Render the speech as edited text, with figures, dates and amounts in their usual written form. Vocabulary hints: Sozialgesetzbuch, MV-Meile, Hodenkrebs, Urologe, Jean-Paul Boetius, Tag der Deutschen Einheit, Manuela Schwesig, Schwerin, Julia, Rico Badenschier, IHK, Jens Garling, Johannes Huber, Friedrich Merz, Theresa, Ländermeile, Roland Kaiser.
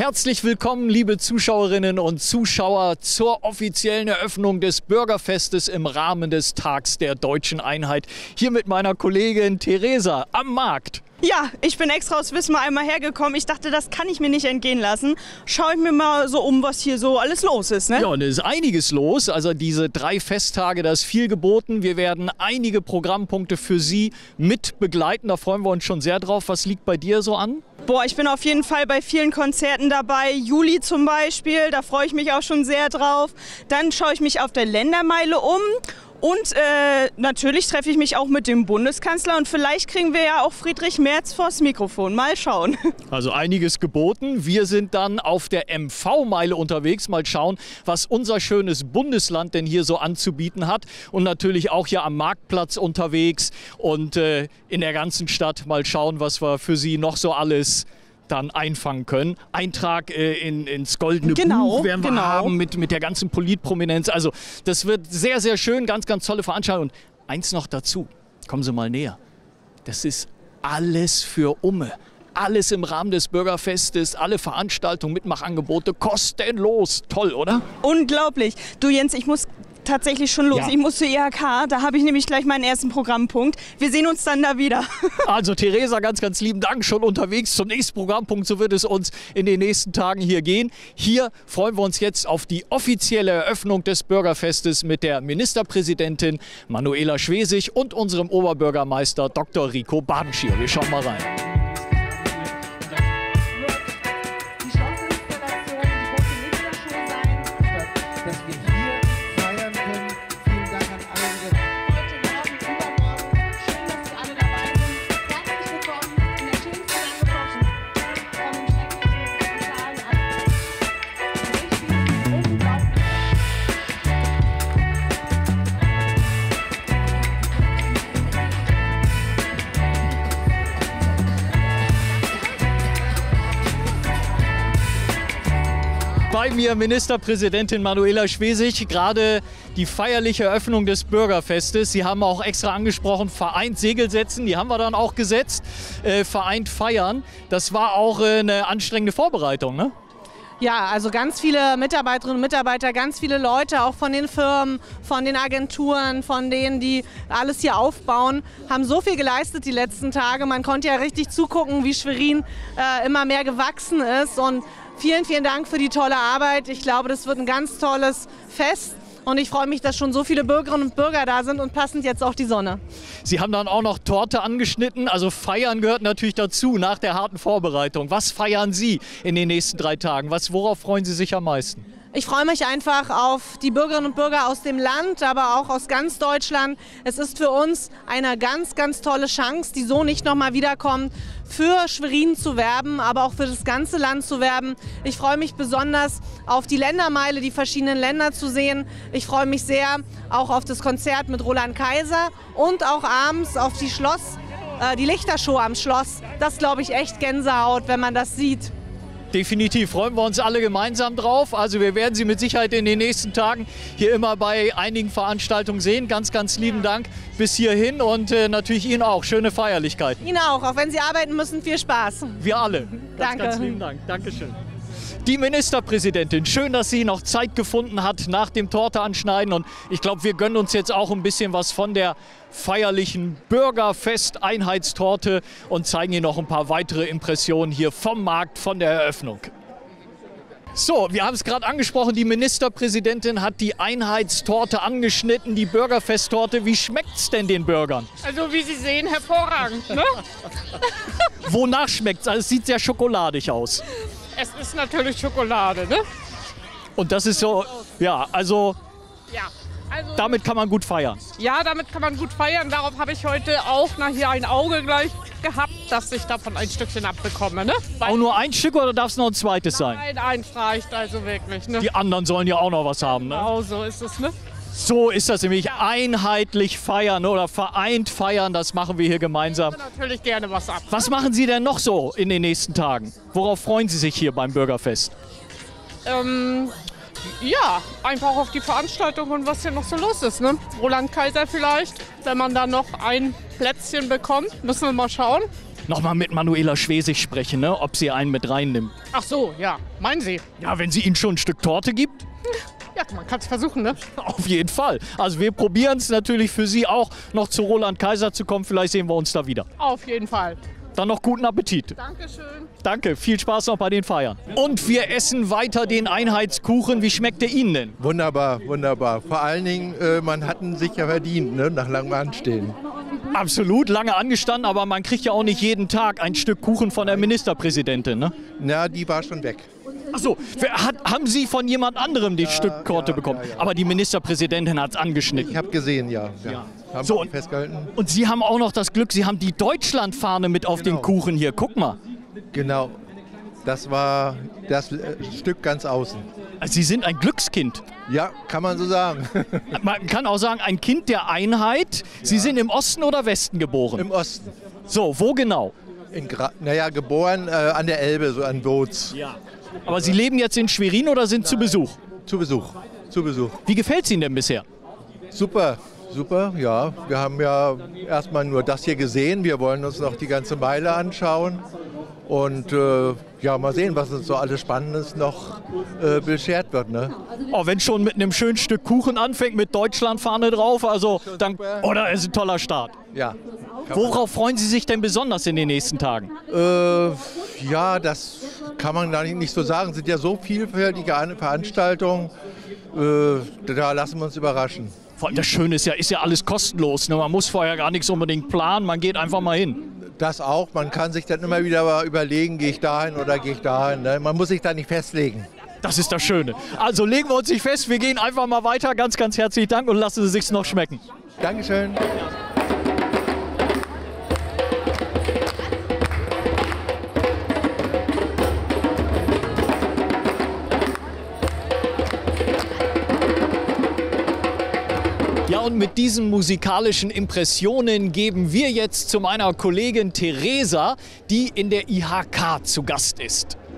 Herzlich willkommen, liebe Zuschauerinnen und Zuschauer, zur offiziellen Eröffnung des Bürgerfestes im Rahmen des Tags der Deutschen Einheit. Hier mit meiner Kollegin Theresa am Markt. Ja, ich bin extra aus Wismar einmal hergekommen. Ich dachte, das kann ich mir nicht entgehen lassen. Schaue ich mir mal so um, was hier so alles los ist, ne? Ja, und es ist einiges los. Also diese 3 Festtage, da ist viel geboten. Wir werden einige Programmpunkte für Sie mit begleiten. Da freuen wir uns schon sehr drauf. Was liegt bei dir so an? Boah, ich bin auf jeden Fall bei vielen Konzerten dabei. Juli zum Beispiel, da freue ich mich auch schon sehr drauf. Dann schaue ich mich auf der Ländermeile um. Und natürlich treffe ich mich auch mit dem Bundeskanzler und vielleicht kriegen wir ja auch Friedrich Merz vors Mikrofon. Mal schauen. Also einiges geboten. Wir sind dann auf der MV-Meile unterwegs. Mal schauen, was unser schönes Bundesland denn hier so anzubieten hat. Und natürlich auch hier am Marktplatz unterwegs und in der ganzen Stadt. Mal schauen, was wir für Sie noch so alles dann einfangen können. Eintrag ins Goldene Buch werden wir haben mit der ganzen Politprominenz. Also das wird sehr, sehr schön, ganz, ganz tolle Veranstaltung. Und eins noch dazu, kommen Sie mal näher, das ist alles für Umme. Alles im Rahmen des Bürgerfestes, alle Veranstaltungen, Mitmachangebote, kostenlos. Toll, oder? Unglaublich. Du Jens, ich muss tatsächlich schon los. Ja. Ich muss zur IHK, da habe ich nämlich gleich meinen ersten Programmpunkt. Wir sehen uns dann da wieder. Also Theresa, ganz, ganz lieben Dank, schon unterwegs zum nächsten Programmpunkt. So wird es uns in den nächsten Tagen hier gehen. Hier freuen wir uns jetzt auf die offizielle Eröffnung des Bürgerfestes mit der Ministerpräsidentin Manuela Schwesig und unserem Oberbürgermeister Dr. Rico Badenschier. Wir schauen mal rein. Bei mir Ministerpräsidentin Manuela Schwesig, gerade die feierliche Eröffnung des Bürgerfestes. Sie haben auch extra angesprochen, vereint Segel setzen, die haben wir dann auch gesetzt, vereint feiern. Das war auch eine anstrengende Vorbereitung, ne? Ja, also ganz viele Mitarbeiterinnen und Mitarbeiter, ganz viele Leute, auch von den Firmen, von den Agenturen, von denen, die alles hier aufbauen, haben so viel geleistet die letzten Tage. Man konnte ja richtig zugucken, wie Schwerin immer mehr gewachsen ist. Und vielen, vielen Dank für die tolle Arbeit. Ich glaube, das wird ein ganz tolles Fest. Und ich freue mich, dass schon so viele Bürgerinnen und Bürger da sind und passend jetzt auch die Sonne. Sie haben dann auch noch Torte angeschnitten. Also feiern gehört natürlich dazu nach der harten Vorbereitung. Was feiern Sie in den nächsten 3 Tagen? Worauf freuen Sie sich am meisten? Ich freue mich einfach auf die Bürgerinnen und Bürger aus dem Land, aber auch aus ganz Deutschland. Es ist für uns eine ganz, ganz tolle Chance, die so nicht nochmal wiederkommt, für Schwerin zu werben, aber auch für das ganze Land zu werben. Ich freue mich besonders auf die Ländermeile, die verschiedenen Länder zu sehen. Ich freue mich sehr auch auf das Konzert mit Roland Kaiser und auch abends auf die Lichtershow am Schloss. Das glaube ich echt Gänsehaut, wenn man das sieht. Definitiv freuen wir uns alle gemeinsam drauf. Also wir werden Sie mit Sicherheit in den nächsten Tagen hier immer bei einigen Veranstaltungen sehen. Ganz, ganz lieben Dank bis hierhin und natürlich Ihnen auch schöne Feierlichkeiten. Ihnen auch wenn Sie arbeiten müssen, viel Spaß. Wir alle. Ganz, ganz lieben Dank. Dankeschön. Die Ministerpräsidentin, schön, dass sie noch Zeit gefunden hat nach dem Torte anschneiden. Und ich glaube, wir gönnen uns jetzt auch ein bisschen was von der feierlichen Bürgerfest-Einheitstorte und zeigen Ihnen noch ein paar weitere Impressionen hier vom Markt, von der Eröffnung. So, wir haben es gerade angesprochen, die Ministerpräsidentin hat die Einheitstorte angeschnitten, die Bürgerfesttorte. Wie schmeckt es denn den Bürgern? Also wie Sie sehen, hervorragend, ne? Wonach schmeckt es? Also es sieht sehr schokoladig aus. Es ist natürlich Schokolade, ne? Und das ist so, ja, also damit kann man gut feiern. Ja, damit kann man gut feiern. Darauf habe ich heute auch hier ein Auge gleich gehabt, dass ich davon ein Stückchen abbekomme, ne? Auch nur ein Stück oder darf es noch ein zweites sein? Nein, eins reicht also wirklich, ne? Die anderen sollen ja auch noch was haben, ne? Genau, so ist es, ne? So ist das nämlich, einheitlich feiern oder vereint feiern, das machen wir hier gemeinsam. Ich nehme natürlich gerne was ab. Was machen Sie denn noch so in den nächsten Tagen? Worauf freuen Sie sich hier beim Bürgerfest? Ja, einfach auf die Veranstaltung und was hier noch so los ist, ne? Roland Kaiser vielleicht, wenn man da noch ein Plätzchen bekommt, müssen wir mal schauen. nochmal mit Manuela Schwesig sprechen, ne? Ob sie einen mit reinnimmt. Ach so, ja. Meinen Sie? Ja, wenn sie Ihnen schon ein Stück Torte gibt. Ja, man kann es versuchen, ne? Auf jeden Fall. Also wir probieren es natürlich für Sie auch, noch zu Roland Kaiser zu kommen. Vielleicht sehen wir uns da wieder. Auf jeden Fall. Dann noch guten Appetit. Dankeschön. Danke, viel Spaß noch bei den Feiern. Und wir essen weiter den Einheitskuchen. Wie schmeckt der Ihnen denn? Wunderbar, wunderbar. Vor allen Dingen, man hat ihn sich ja verdient, ne? Nach langem Anstehen. Absolut, lange angestanden, aber man kriegt ja auch nicht jeden Tag ein Stück Kuchen von der Ministerpräsidentin, ne? Na, die war schon weg. Achso, haben Sie von jemand anderem die Stück Torte bekommen? Ja, ja. Aber die Ministerpräsidentin hat es angeschnitten. Ich habe gesehen, ja. Haben so, festgehalten. Und Sie haben auch noch das Glück, Sie haben die Deutschlandfahne mit auf dem Kuchen hier. Guck mal. Genau, das war das Stück ganz außen. Also Sie sind ein Glückskind. Ja, kann man so sagen. Man kann auch sagen, ein Kind der Einheit. Sie sind im Osten oder Westen geboren? Im Osten. So, wo genau? Geboren an der Elbe, so an Boz. Ja. Aber Sie leben jetzt in Schwerin oder sind zu Besuch? Zu Besuch, zu Besuch. Wie gefällt es Ihnen denn bisher? Super, super, ja. Wir haben ja erstmal nur das hier gesehen. Wir wollen uns noch die ganze Meile anschauen. Und ja, mal sehen, was uns so alles Spannendes noch beschert wird. Ne? Oh, wenn schon mit einem schönen Stück Kuchen anfängt, mit Deutschlandfahne drauf, also dann, oder ist ein toller Start. Ja. Worauf freuen Sie sich denn besonders in den nächsten Tagen? Ja, das kann man gar nicht so sagen. Es sind ja so vielfältige Veranstaltungen, da lassen wir uns überraschen. Vor allem das Schöne ist ja alles kostenlos. Ne? Man muss vorher gar nichts unbedingt planen, man geht einfach mal hin. Das auch, man kann sich dann immer wieder überlegen, gehe ich dahin oder gehe ich dahin. Ne? Man muss sich da nicht festlegen. Das ist das Schöne. Also legen wir uns nicht fest, wir gehen einfach mal weiter. Ganz, ganz herzlichen Dank und lassen Sie sich's noch schmecken. Dankeschön. Und mit diesen musikalischen Impressionen geben wir jetzt zu meiner Kollegin Theresa, die in der IHK zu Gast ist.